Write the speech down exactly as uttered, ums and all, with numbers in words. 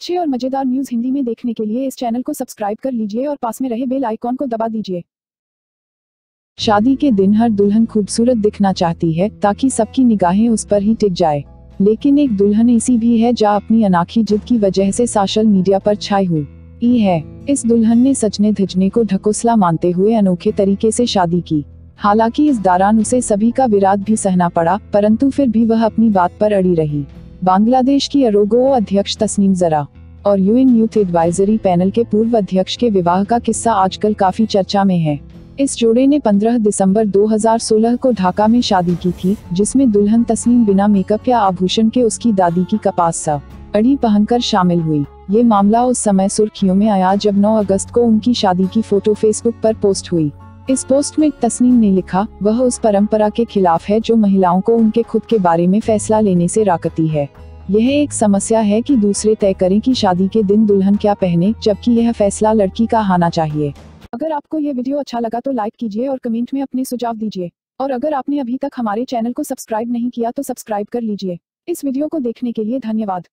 अच्छे और मजेदार न्यूज हिंदी में देखने के लिए इस चैनल को सब्सक्राइब कर लीजिए और पास में रहे बेल आइकॉन को दबा दीजिए। शादी के दिन हर दुल्हन खूबसूरत दिखना चाहती है ताकि सबकी निगाहें उस पर ही टिक जाए, लेकिन एक दुल्हन ऐसी भी है जो अपनी अनाखी जिद की वजह से सोशल मीडिया पर छाई हुई है। इस दुल्हन ने सचने धजने को ढकोसला मानते हुए अनोखे तरीके से शादी की। हालांकि इस दौरान उसे सभी का विरोध भी सहना पड़ा, परंतु फिर भी वह अपनी बात पर अड़ी रही। बांग्लादेश की अरोगो अध्यक्ष तस्नीम जरा और यूएन यूथ एडवाइजरी पैनल के पूर्व अध्यक्ष के विवाह का किस्सा आजकल काफी चर्चा में है। इस जोड़े ने पंद्रह दिसंबर दो हज़ार सोलह को ढाका में शादी की थी, जिसमें दुल्हन तस्नीम बिना मेकअप या आभूषण के उसकी दादी की कपास सा अड़ी पहनकर शामिल हुई। ये मामला उस समय सुर्खियों में आया जब नौ अगस्त को उनकी शादी की फोटो फेसबुक पर पोस्ट हुई। इस पोस्ट में तस्नीम ने लिखा, वह उस परंपरा के खिलाफ है जो महिलाओं को उनके खुद के बारे में फैसला लेने से रोकती है। यह एक समस्या है कि दूसरे तय करें कि शादी के दिन दुल्हन क्या पहने, जबकि यह फैसला लड़की का होना चाहिए। अगर आपको यह वीडियो अच्छा लगा तो लाइक कीजिए और कमेंट में अपने सुझाव दीजिए, और अगर आपने अभी तक हमारे चैनल को सब्सक्राइब नहीं किया तो सब्सक्राइब कर लीजिए। इस वीडियो को देखने के लिए धन्यवाद।